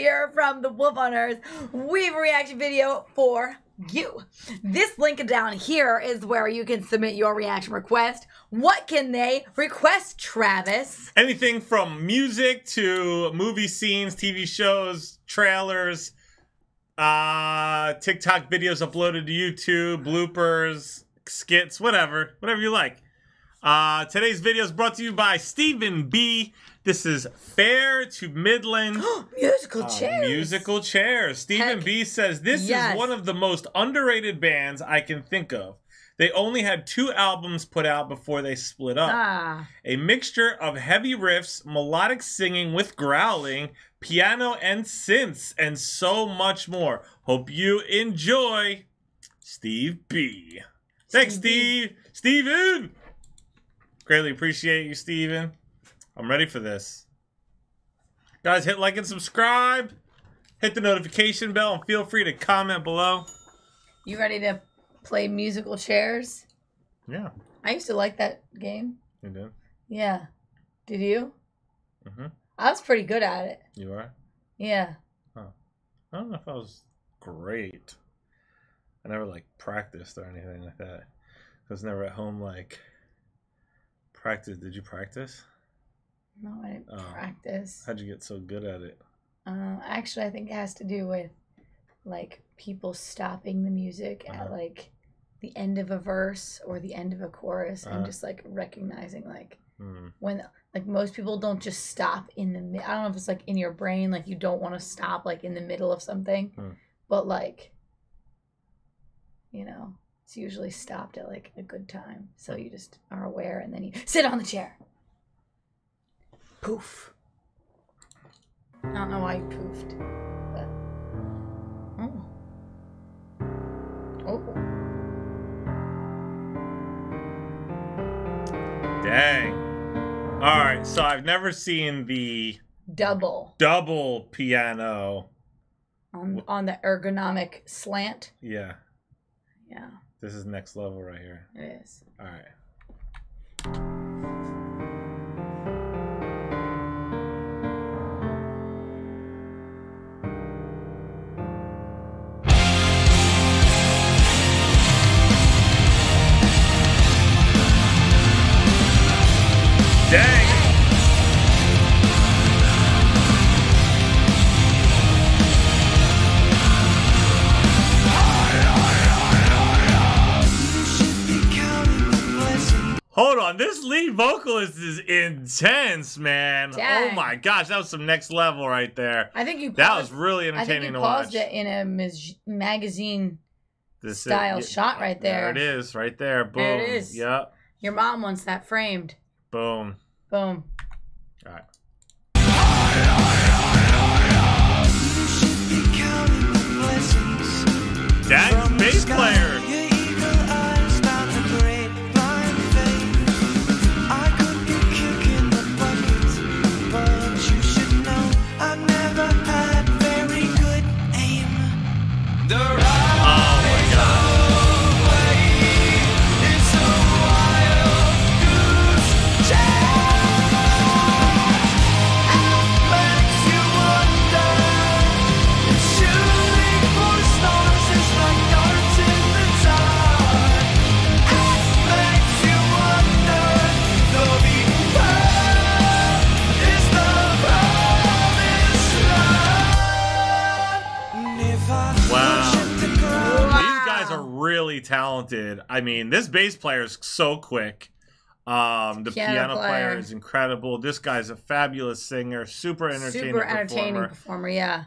here from The Wolf on Earth. We have a reaction video for you. This link down here is where you can submit your reaction request. What can they request, Travis? Anything from music to movie scenes, TV shows, trailers, TikTok videos uploaded to YouTube, bloopers, skits, whatever. Whatever you like. Today's video is brought to you by Stephen B. This is Fair to Midland. Musical Chairs. Musical Chairs. Stephen B says, this is one of the most underrated bands I can think of. They only had 2 albums put out before they split up. A mixture of heavy riffs, melodic singing with growling, piano and synths, and so much more. Hope you enjoy. Steve B. Thanks, Steve. Steven! Greatly appreciate you, Steven. I'm ready for this. Guys, hit like and subscribe. Hit the notification bell and feel free to comment below. You ready to play Musical Chairs? Yeah. I used to like that game. You did? Yeah. Did you? Mm-hmm. I was pretty good at it. You are? Yeah. Huh. I don't know if I was great. I never, like, practiced or anything like that. I was never at home, like... Practice? Did you practice? No, I didn't practice. How'd you get so good at it? Actually, I think it has to do with like people stopping the music at like the end of a verse or the end of a chorus and just like recognizing like when like most people don't just stop in the. I don't know if it's like in your brain like you don't want to stop like in the middle of something, but like you know. It's usually stopped at like a good time, so you just are aware, and then you sit on the chair. Poof. I don't know why you poofed, but oh, dang! All right, so I've never seen the double piano on the ergonomic slant. Yeah. Yeah. This is next level right here. It is. All right. Dang. Hold on, this lead vocalist is intense, man. Dang. Oh my gosh, that was some next level right there. I think you paused, that was really entertaining to watch. I think you paused it in a magazine-style shot right there. There it is, right there. Boom. There it is. Yep. Your mom wants that framed. Boom. Boom. All right. Dad's bass player. Talented. I mean, this bass player is so quick. The piano player is incredible. This guy's a fabulous singer, super entertaining performer. Yeah,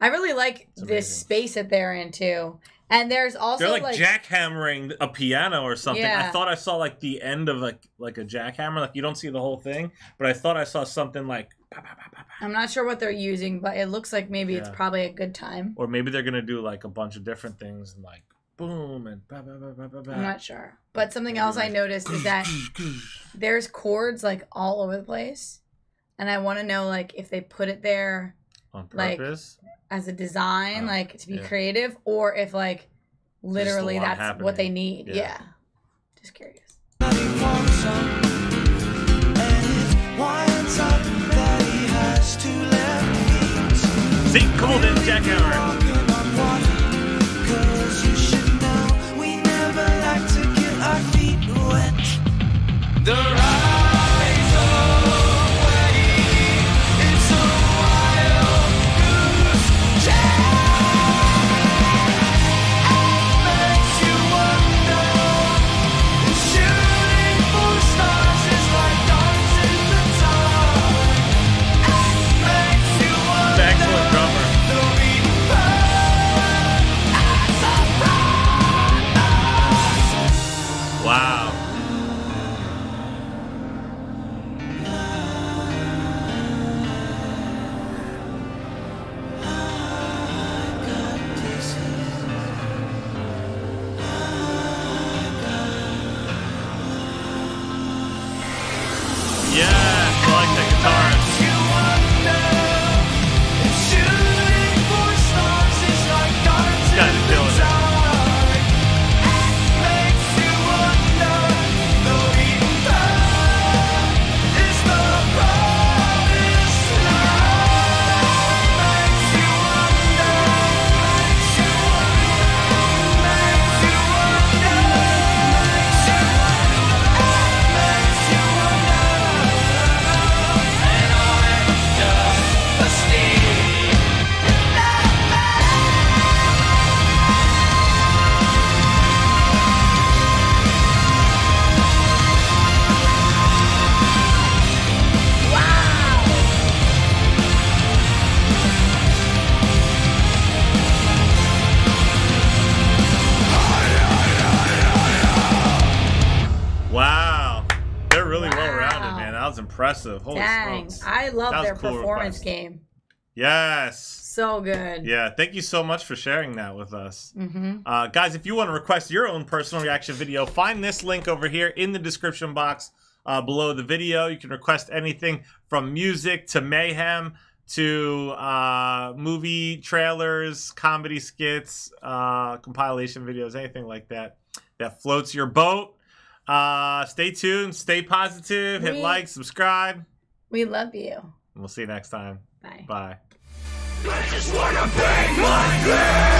I really like this space that they're in too. And there's also they're like jackhammering a piano or something. Yeah. I thought I saw like the end of like a jackhammer. Like you don't see the whole thing, but I thought I saw something like. Bah, bah, bah, bah, bah. I'm not sure what they're using, but it looks like maybe it's probably a good time. Or maybe they're gonna do like a bunch of different things and like. Boom and bah, bah, bah, bah, bah, bah. I'm not sure, but something else I noticed is that there's chords like all over the place, and I want to know like if they put it there on purpose, like, as a design, like to be creative, or if like literally that's what they need. Yeah, just curious. Zeke Golden, Jack Hammer. The rise of wave, it's a wild goose chase. It makes you wonder. The shooting for stars is like darts in the dark. It makes you wonder. Excellent drummer. The reaper as a brother. Wow. Yeah, I like the guitar. You wonder, shooting for stars is like darts in the dark. It makes you wonder. The reaper is the brightest light. Makes you wonder. Makes you wonder. Makes you wonder. Makes you wonder. It makes you wonder. Wow, they're really well-rounded, man. That was impressive. Holy smokes. I love their performance game. Yes. So good. Yeah, thank you so much for sharing that with us. Guys, if you want to request your own personal reaction video, find this link over here in the description box below the video. You can request anything from music to mayhem to movie trailers, comedy skits, compilation videos, anything like that that floats your boat. Stay tuned, stay positive, hit like, subscribe. We love you. And we'll see you next time. Bye. Bye. I just wanna be my girl.